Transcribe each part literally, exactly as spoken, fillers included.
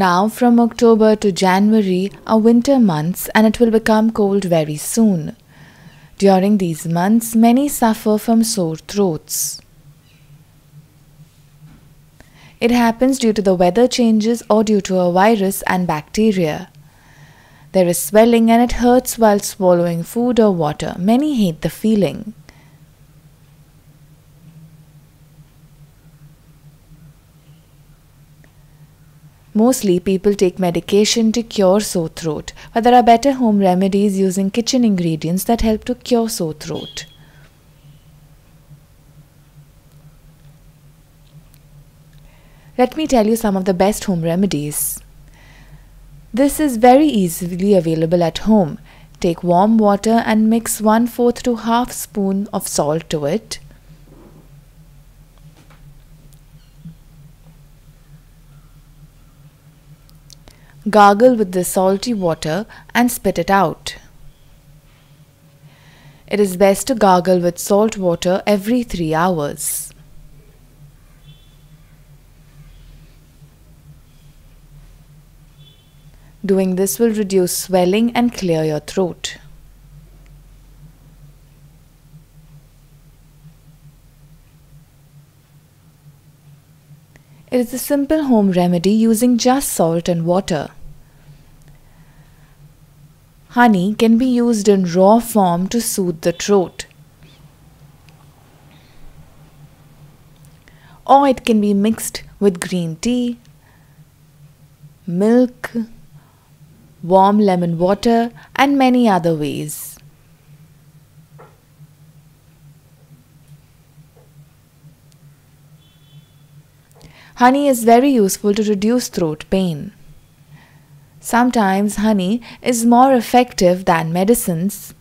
Now from October to January are winter months and it will become cold very soon. During these months, many suffer from sore throats. It happens due to the weather changes or due to a virus and bacteria. There is swelling and it hurts while swallowing food or water. Many hate the feeling. Mostly people take medication to cure sore throat, but there are better home remedies using kitchen ingredients that help to cure sore throat. Let me tell you some of the best home remedies. This is very easily available at home. Take warm water and mix one fourth to half spoon of salt to it. Gargle with the salty water and spit it out. It is best to gargle with salt water every three hours. Doing this will reduce swelling and clear your throat. It is a simple home remedy using just salt and water. Honey can be used in raw form to soothe the throat, or it can be mixed with green tea, milk, warm lemon water, and many other ways. Honey is very useful to reduce throat pain. Sometimes honey is more effective than medicines,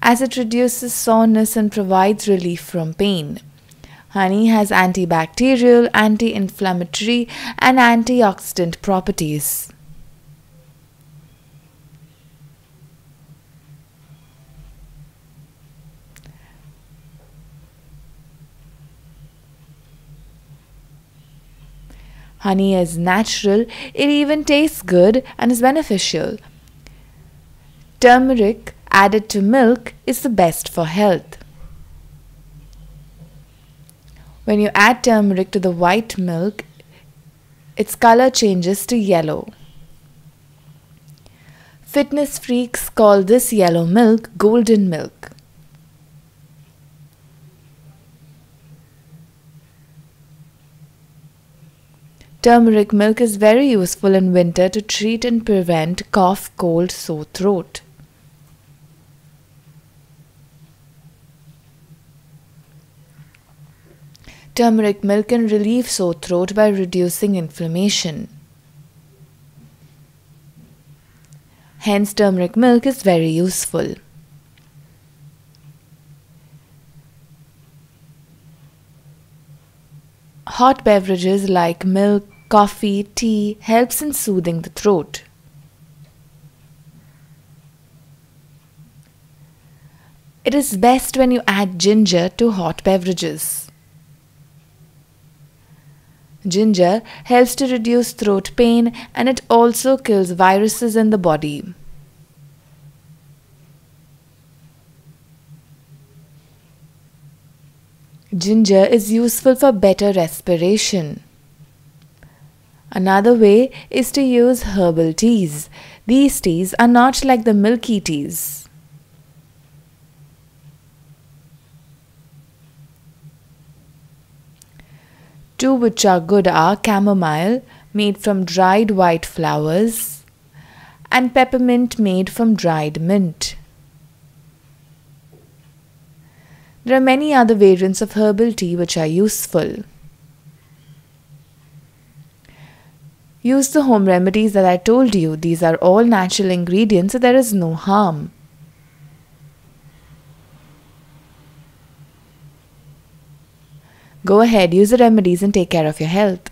as it reduces soreness and provides relief from pain. Honey has antibacterial, anti-inflammatory, and antioxidant properties. Honey is natural, it even tastes good and is beneficial. Turmeric added to milk is the best for health. When you add turmeric to the white milk, its color changes to yellow. Fitness freaks call this yellow milk golden milk. Turmeric milk is very useful in winter to treat and prevent cough, cold, sore throat. Turmeric milk can relieve sore throat by reducing inflammation. Hence, turmeric milk is very useful. Hot beverages like milk, coffee, tea helps in soothing the throat. It is best when you add ginger to hot beverages. Ginger helps to reduce throat pain and it also kills viruses in the body. Ginger is useful for better respiration. Another way is to use herbal teas. These teas are not like the milky teas. Two which are good are chamomile, made from dried white flowers, and peppermint, made from dried mint. There are many other variants of herbal tea which are useful. Use the home remedies that I told you. These are all natural ingredients, so there is no harm. Go ahead, use the remedies and take care of your health.